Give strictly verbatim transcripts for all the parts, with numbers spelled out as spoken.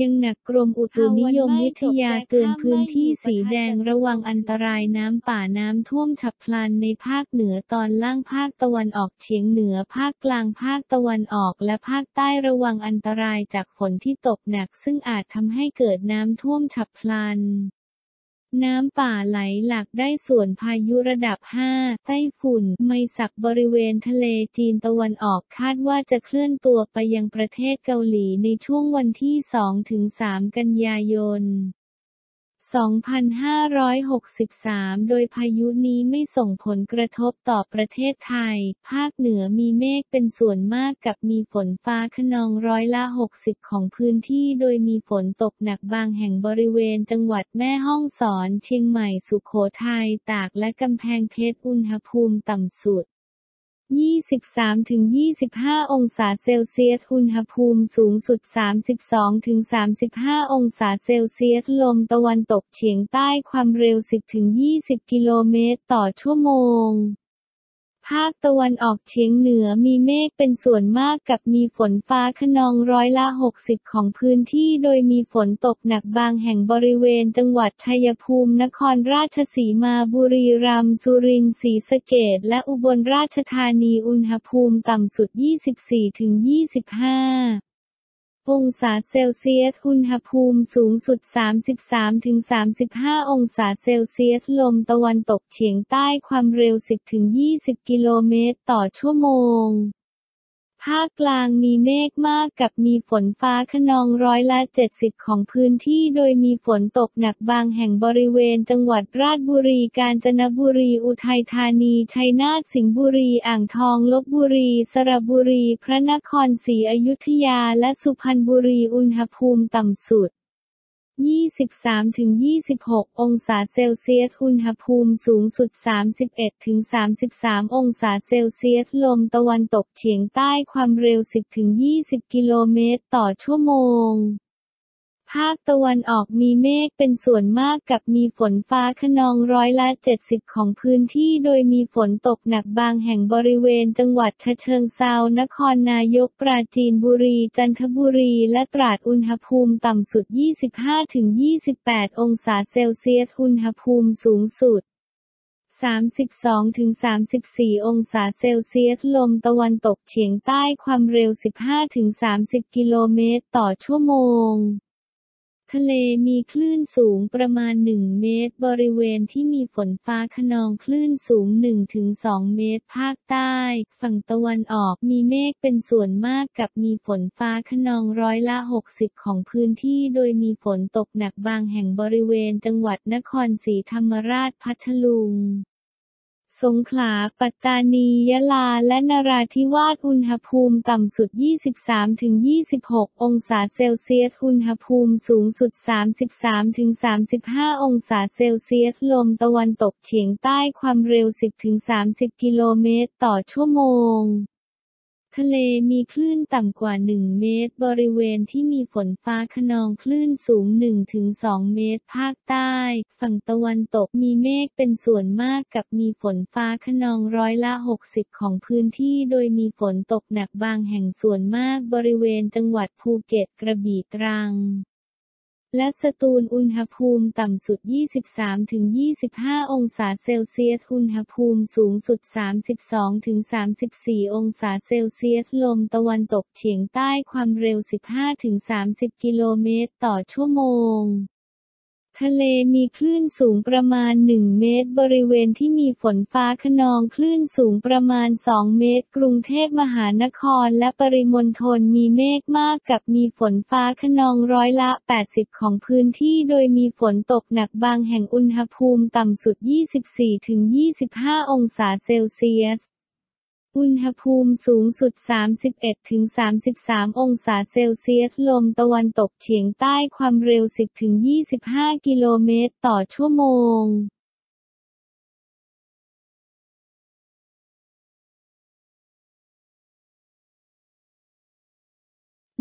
ยังหนักกรมอุตุนิยมวิทยาเตือนพื้นที่สีแดงระวังอันตรายน้ำป่าน้ำท่วมฉับพลันในภาคเหนือตอนล่างภาคตะวันออกเฉียงเหนือภาคกลางภาคตะวันออกและภาคใต้ระวังอันตรายจากฝนที่ตกหนักซึ่งอาจทำให้เกิดน้ำท่วมฉับพลันน้ำป่าไหลหลากได้ส่วนพายุระดับห้าไต้ฝุ่นไมซักบริเวณทะเลจีนตะวันออกคาดว่าจะเคลื่อนตัวไปยังประเทศเกาหลีในช่วงวันที่ สองถึงสาม กันยายน สองพันห้าร้อยหกสิบสาม โดยพายุนี้ไม่ส่งผลกระทบต่อประเทศไทยภาคเหนือมีเมฆเป็นส่วนมากกับมีฝนฟ้าคะนองร้อยละหกสิบของพื้นที่โดยมีฝนตกหนักบางแห่งบริเวณจังหวัดแม่ฮ่องสอนเชียงใหม่สุโขทัยตากและกำแพงเพชรอุณหภูมิต่ำสุด ยี่สิบสามถึงยี่สิบห้า องศาเซลเซียสอุณหภูมิสูงสุด สามสิบสองถึงสามสิบห้า องศาเซลเซียสลมตะวันตกเฉียงใต้ความเร็ว สิบถึงยี่สิบ กิโลเมตรต่อชั่วโมงภาคตะวันออกเฉียงเหนือมีเมฆเป็นส่วนมากกับมีฝนฟ้าคะนองร้อยละหกสิบของพื้นที่โดยมีฝนตกหนักบางแห่งบริเวณจังหวัดชัยภูมินครราชสีมาบุรีรัมย์สุรินทร์ศรีสะเกษและอุบลราชธานีอุณหภูมิต่ำสุด ยี่สิบสี่ถึงยี่สิบห้าองศาเซลเซียสอุณหภูมิสูงสุด สามสิบสามถึงสามสิบห้า องศาเซลเซียสลมตะวันตกเฉียงใต้ความเร็ว สิบถึงยี่สิบ กิโลเมตรต่อชั่วโมงภาคกลางมีเมฆมากกับมีฝนฟ้าคะนองร้อยละเจ็ดสิบของพื้นที่โดยมีฝนตกหนักบางแห่งบริเวณจังหวัดราชบุรีกาญจนบุรีอุทัยธานีชัยนาทสิงห์บุรีอ่างทองลพบุรีสระบุรีพระนครศรีอยุธยาและสุพรรณบุรีอุณหภูมิต่ำสุดยี่สิบสามถึงยี่สิบหก องศาเซลเซียสอุณหภูมิสูงสุด สามสิบเอ็ดถึงสามสิบสาม องศาเซลเซียสลมตะวันตกเฉียงใต้ความเร็ว สิบถึงยี่สิบ กิโลเมตรต่อชั่วโมงภาคตะวันออกมีเมฆเป็นส่วนมากกับมีฝนฟ้าคะนองร้อยละเจ็ดสิบของพื้นที่โดยมีฝนตกหนักบางแห่งบริเวณจังหวัดฉะเชิงเทรานครนายกปราจีนบุรีจันทบุรีและตราดอุณหภูมิต่ำสุด ยี่สิบห้าถึงยี่สิบแปด องศาเซลเซียสอุณหภูมิสูงสุดสามสิบสองถึงสามสิบสี่ องศาเซลเซียสลมตะวันตกเฉียงใต้ความเร็ว สิบห้าถึงสามสิบ กิโลเมตรต่อชั่วโมงทะเลมีคลื่นสูงประมาณหนึ่งเมตรบริเวณที่มีฝนฟ้าคะนองคลื่นสูง หนึ่งถึงสอง เมตรภาคใต้ฝั่งตะวันออกมีเมฆเป็นส่วนมากกับมีฝนฟ้าคะนองร้อยละหกสิบของพื้นที่โดยมีฝนตกหนักบางแห่งบริเวณจังหวัดนครศรีธรรมราชพัทลุงสงขลาปัตตานียะลาและนราธิวาสอุณหภูมิต่ำสุด ยี่สิบสามถึงยี่สิบหก องศาเซลเซียสอุณหภูมิสูงสุด สามสิบสามถึงสามสิบห้า องศาเซลเซียสลมตะวันตกเฉียงใต้ความเร็ว สิบถึงสามสิบ กิโลเมตรต่อชั่วโมงทะเลมีคลื่นต่ำกว่าหนึ่งเมตรบริเวณที่มีฝนฟ้าคะนองคลื่นสูง หนึ่งถึงสอง เมตรภาคใต้ฝั่งตะวันตกมีเมฆเป็นส่วนมากกับมีฝนฟ้าคะนองร้อยละหกสิบของพื้นที่โดยมีฝนตกหนักบางแห่งส่วนมากบริเวณจังหวัดภูเก็ตกระบี่ตรังและสตูลอุณหภูมิต่ำสุด ยี่สิบสามถึงยี่สิบห้า องศาเซลเซียสอุณหภูมิสูงสุด สามสิบสองถึงสามสิบสี่ องศาเซลเซียสลมตะวันตกเฉียงใต้ความเร็ว สิบห้าถึงสามสิบ กิโลเมตรต่อชั่วโมงทะเลมีคลื่นสูงประมาณหนึ่งเมตรบริเวณที่มีฝนฟ้าคะนองคลื่นสูงประมาณสองเมตรกรุงเทพมหานครและปริมณฑลมีเมฆมากกับมีฝนฟ้าคะนองร้อยละแปดสิบของพื้นที่โดยมีฝนตกหนักบางแห่งอุณหภูมิต่ำสุด ยี่สิบสี่ถึงยี่สิบห้า องศาเซลเซียสอุณหภูมิสูงสุด สามสิบเอ็ดถึงสามสิบสาม องศาเซลเซียสลมตะวันตกเฉียงใต้ความเร็ว สิบถึงยี่สิบห้า กิโลเมตรต่อชั่วโมง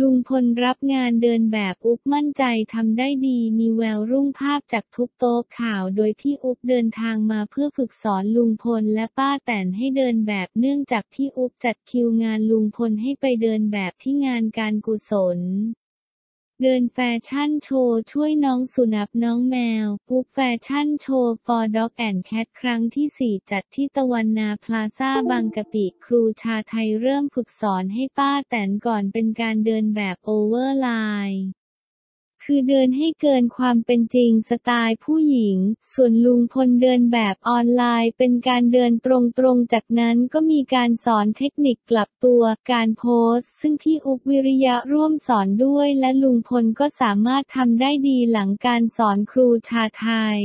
ลุงพลรับงานเดินแบบอุ๊บมั่นใจทำได้ดีมีแววรุ่งภาพจากทุกโต๊ะข่าวโดยพี่อุ๊บเดินทางมาเพื่อฝึกสอนลุงพลและป้าแตนให้เดินแบบเนื่องจากพี่อุ๊บจัดคิวงานลุงพลให้ไปเดินแบบที่งานการกุศล เดินแฟชั่นโชว์ช่วยน้องสุนัขน้องแมวปุ๊บแฟชั่นโชว์ for dog and cat ครั้งที่ สี่ จัดที่ตะวันนาพลาซ่าบางกะปิครูชาไทยเริ่มฝึกสอนให้ป้าแตนก่อนเป็นการเดินแบบโอเวอร์ไลน์คือเดินให้เกินความเป็นจริงสไตล์ผู้หญิงส่วนลุงพลเดินแบบออนไลน์เป็นการเดินตรงๆจากนั้นก็มีการสอนเทคนิคกลับตัวการโพสซึ่งพี่อุ๊บวิริยะร่วมสอนด้วยและลุงพลก็สามารถทำได้ดีหลังการสอนครูชาไทย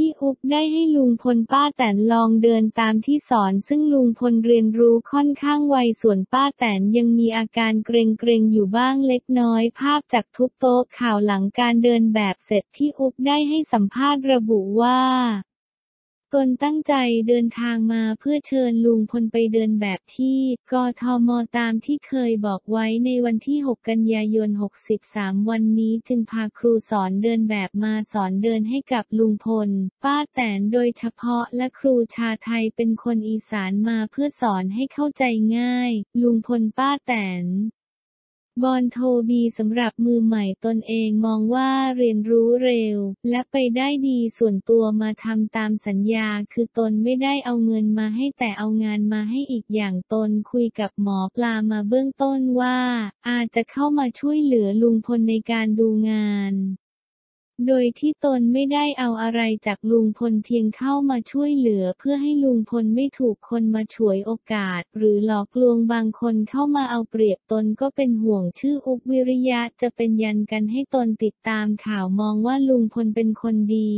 พี่อุ๊บได้ให้ลุงพลป้าแตนลองเดินตามที่สอนซึ่งลุงพลเรียนรู้ค่อนข้างไวส่วนป้าแตนยังมีอาการเกร็งๆอยู่บ้างเล็กน้อยภาพจากทุบโต๊ะข่าวหลังการเดินแบบเสร็จพี่อุ๊บได้ให้สัมภาษณ์ระบุว่าตนตั้งใจเดินทางมาเพื่อเชิญลุงพลไปเดินแบบที่กทม.ตามที่เคยบอกไว้ในวันที่หกกันยายนหกสิบสามวันนี้จึงพาครูสอนเดินแบบมาสอนเดินให้กับลุงพลป้าแตนโดยเฉพาะและครูชาไทยเป็นคนอีสานมาเพื่อสอนให้เข้าใจง่ายลุงพลป้าแตนบอนโทบีสำหรับมือใหม่ตนเองมองว่าเรียนรู้เร็วและไปได้ดีส่วนตัวมาทำตามสัญญาคือตนไม่ได้เอาเงินมาให้แต่เอางานมาให้อีกอย่างตนคุยกับหมอปลามาเบื้องต้นว่าอาจจะเข้ามาช่วยเหลือลุงพลในการดูงานโดยที่ตนไม่ได้เอาอะไรจากลุงพลเพียงเข้ามาช่วยเหลือเพื่อให้ลุงพลไม่ถูกคนมาฉวยโอกาสหรือหลอกลวงบางคนเข้ามาเอาเปรียบตนก็เป็นห่วงชื่ออุ๊บวิริยะจะเป็นยันกันให้ตนติดตามข่าวมองว่าลุงพลเป็นคนดี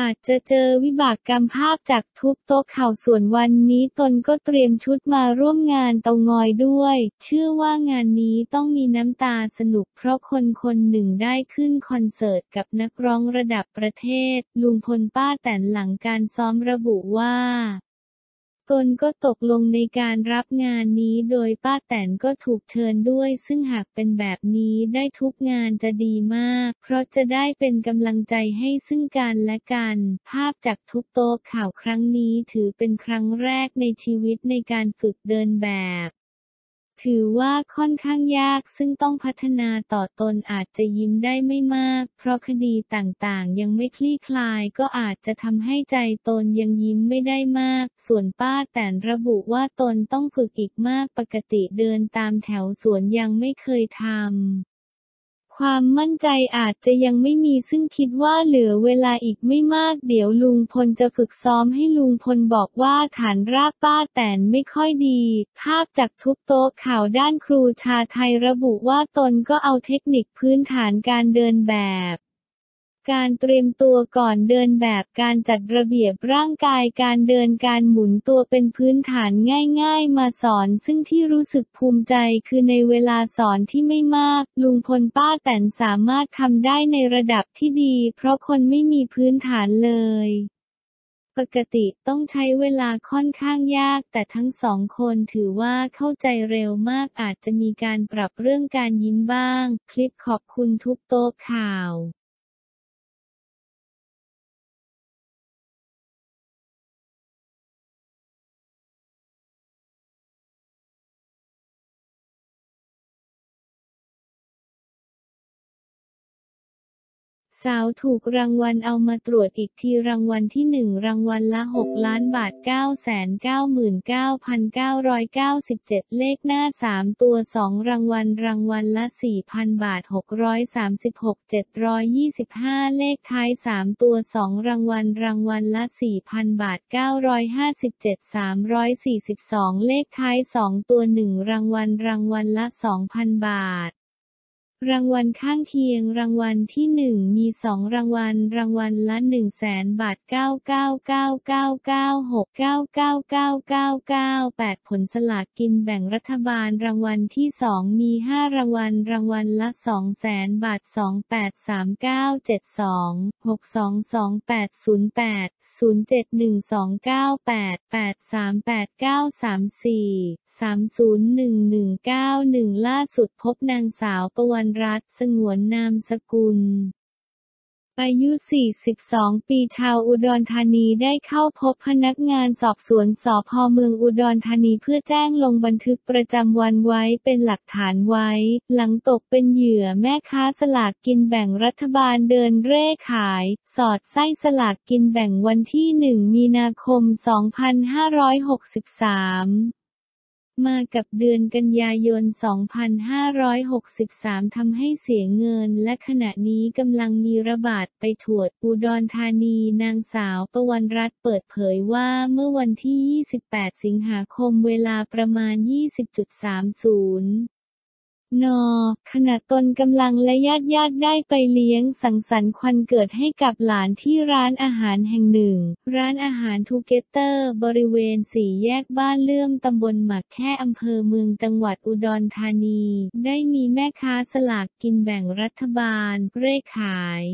อาจจะเจอวิบากกรรมภาพจากทุบโต๊ะข่าวส่วนวันนี้ตนก็เตรียมชุดมาร่วมงานเตางอยด้วยเชื่อว่างานนี้ต้องมีน้ำตาสนุกเพราะคนคนหนึ่งได้ขึ้นคอนเสิร์ตกับนักร้องระดับประเทศลุงพลป้าแตนหลังการซ้อมระบุว่าตนก็ตกลงในการรับงานนี้โดยป้าแตนก็ถูกเชิญด้วยซึ่งหากเป็นแบบนี้ได้ทุกงานจะดีมากเพราะจะได้เป็นกำลังใจให้ซึ่งกันและกันภาพจากทุบโต๊ะข่าวครั้งนี้ถือเป็นครั้งแรกในชีวิตในการฝึกเดินแบบถือว่าค่อนข้างยากซึ่งต้องพัฒนาต่อตนอาจจะยิ้มได้ไม่มากเพราะคดีต่างๆยังไม่คลี่คลายก็อาจจะทำให้ใจตนยังยิ้มไม่ได้มากส่วนป้าแตนระบุว่าตนต้องฝึกอีกมากปกติเดินตามแถวสวนยังไม่เคยทำความมั่นใจอาจจะยังไม่มีซึ่งคิดว่าเหลือเวลาอีกไม่มากเดี๋ยวลุงพลจะฝึกซ้อมให้ลุงพลบอกว่าฐานรากป้าแตนไม่ค่อยดีภาพจากทุบโต๊ะข่าวด้านครูชาไทยระบุว่าตนก็เอาเทคนิคพื้นฐานการเดินแบบการเตรียมตัวก่อนเดินแบบการจัดระเบียบร่างกายการเดินการหมุนตัวเป็นพื้นฐานง่ายๆมาสอนซึ่งที่รู้สึกภูมิใจคือในเวลาสอนที่ไม่มากลุงพลป้าแตนสามารถทำได้ในระดับที่ดีเพราะคนไม่มีพื้นฐานเลยปกติต้องใช้เวลาค่อนข้างยากแต่ทั้งสองคนถือว่าเข้าใจเร็วมากอาจจะมีการปรับเรื่องการยิ้มบ้างคลิปขอบคุณทุกโต๊ะข่าวสาวถูกรางวัลเอามาตรวจอีกทีรางวัลที่หนึ่งรางวัลละหกล้านบาท เก้าแสนเก้าหมื่นเก้าพันเก้าร้อยเก้าสิบเจ็ด เลขหน้าสามตัวสองรางวัลรางวัลละ สี่พันบาท หกร้อยสามสิบหก เจ็ดร้อยยี่สิบห้า เลขท้ายสามตัวสองรางวัลรางวัลละ สี่พันบาท เก้าร้อยห้าสิบเจ็ด สามร้อยสี่สิบสอง เลขท้ายสองตัวหนึ่งรางวัลรางวัลละ สองพันบาทรางวัลข้างเคียงรางวัลที่หนึ่งมีสองรางวัลรางวัลละหนึ่งแสนบาทเก้าเก้าเก้าเก้าเก้าหกเก้าเก้าเก้าเก้าเก้าแปดผลสลากกินแบ่งรัฐบาลรางวัลที่สองมีห้ารางวัลรางวัลละสองแสนบาทสองแปดสามเก้าเจ็ดสองหกสองสองแปดศูนย์แปดศูนย์เจ็ดหนึ่งสองเก้าแปดแปดสามแปดเก้าสามสี่สามศูนย์หนึ่งหนึ่งเก้าหนึ่งล่าสุดพบนางสาวปวรรณรัตน์ สงวนนามสกุล อายุสี่สิบสองปีชาวอุดรธานีได้เข้าพบพนักงานสอบสวนสภ.เมืองอุดรธานีเพื่อแจ้งลงบันทึกประจำวันไว้เป็นหลักฐานไว้หลังตกเป็นเหยื่อแม่ค้าสลากกินแบ่งรัฐบาลเดินเร่ขายสอดไส้สลากกินแบ่งวันที่หนึ่งมีนาคมสองพันห้าร้อยหกสิบสามมากับเดือนกันยายน สองพันห้าร้อยหกสิบสาม ทำให้เสียเงินและขณะนี้กำลังมีระบาดไปทั่วอุดรธานีนางสาวปวรรณรัตน์เปิดเผยว่าเมื่อวันที่ยี่สิบแปดสิงหาคมเวลาประมาณ ยี่สิบนาฬิกาสามสิบนาทีน.ขณะตนกำลังและญาติญาติได้ไปเลี้ยงสังสรรค์ควันเกิดให้กับหลานที่ร้านอาหารแห่งหนึ่งร้านอาหารทูเกเตอร์บริเวณสี่แยกบ้านเลื่อมตำบลหมากแค่อำเภอเมืองจังหวัดอุดรธานีได้มีแม่ค้าสลากกินแบ่งรัฐบาลเร่ขาย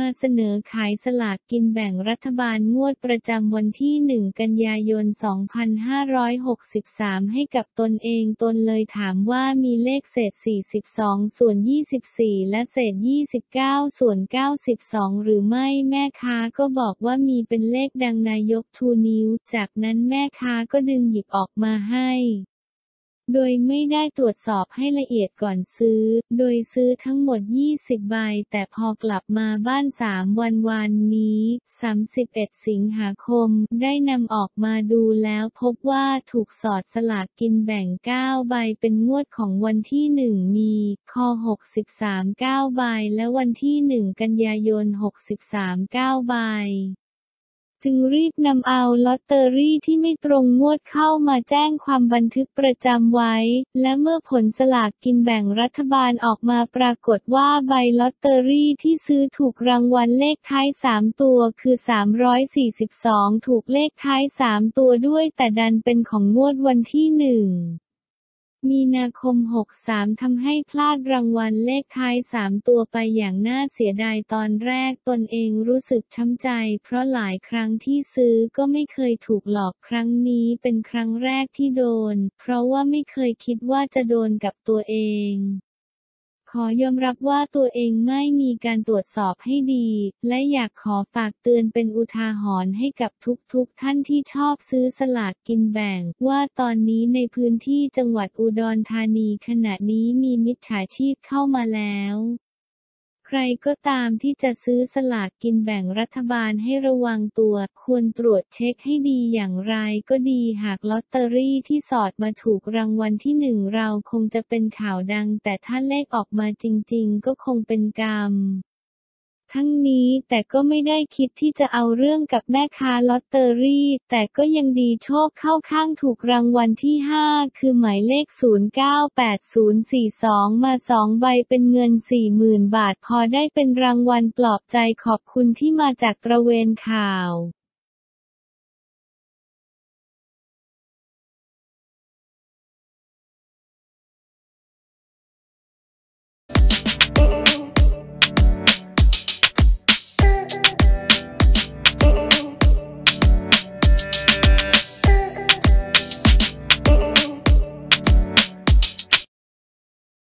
มาเสนอขายสลากกินแบ่งรัฐบาลงวดประจำวันที่หนึ่งกันยายนสองพันห้าร้อยหกสิบสามให้กับตนเองตนเลยถามว่ามีเลขเศษสี่สิบสองส่วนยี่สิบสี่และเศษยี่สิบเก้าส่วนเก้าสิบสองหรือไม่แม่ค้าก็บอกว่ามีเป็นเลขดังนายกชูนิ้วจากนั้นแม่ค้าก็ดึงหยิบออกมาให้โดยไม่ได้ตรวจสอบให้ละเอียดก่อนซื้อโดยซื้อทั้งหมดยี่สิบใบแต่พอกลับมาบ้านสามวันวันนี้สามสิบเอ็ดสิงหาคมได้นำออกมาดูแล้วพบว่าถูกสอดสลากกินแบ่งเก้าใบเป็นงวดของวันที่หนึ่งมีคหกสิบสาม เก้าใบและวันที่หนึ่งกันยายนหกสิบสาม เก้าใบจึงรีบนำเอาลอตเตอรี่ที่ไม่ตรงงวดเข้ามาแจ้งความบันทึกประจำไว้และเมื่อผลสลากกินแบ่งรัฐบาลออกมาปรากฏว่าใบลอตเตอรี่ที่ซื้อถูกรางวัลเลขท้ายสามตัวคือสามร้อยสี่สิบสองถูกเลขท้ายสามตัวด้วยแต่ดันเป็นของงวดวันที่หนึ่งมีนาคมหกสิบสามทำให้พลาดรางวัลเลขท้ายสามตัวไปอย่างน่าเสียดายตอนแรกตนเองรู้สึกช้ำใจเพราะหลายครั้งที่ซื้อก็ไม่เคยถูกหลอกครั้งนี้เป็นครั้งแรกที่โดนเพราะว่าไม่เคยคิดว่าจะโดนกับตัวเองขอยอมรับว่าตัวเองไม่มีการตรวจสอบให้ดีและอยากขอฝากเตือนเป็นอุทาหรณ์ให้กับทุกๆท่านที่ชอบซื้อสลากกินแบ่งว่าตอนนี้ในพื้นที่จังหวัดอุดรธานีขณะนี้มีมิจฉาชีพเข้ามาแล้วใครก็ตามที่จะซื้อสลากกินแบ่งรัฐบาลให้ระวังตัวควรตรวจเช็คให้ดีอย่างไรก็ดีหากลอตเตอรี่ที่สอดมาถูกรางวัลที่หนึ่งเราคงจะเป็นข่าวดังแต่ถ้าเลขออกมาจริงๆก็คงเป็นกรรมทั้งนี้แต่ก็ไม่ได้คิดที่จะเอาเรื่องกับแม่ค้าลอตเตอรี่แต่ก็ยังดีโชคเข้าข้างถูกรางวัลที่ห้าคือหมายเลขศูนย์ เก้า แปด ศูนย์ สี่ สองมาสองใบเป็นเงิน สี่หมื่น บาทพอได้เป็นรางวัลปลอบใจขอบคุณที่มาจากตระเวนข่าว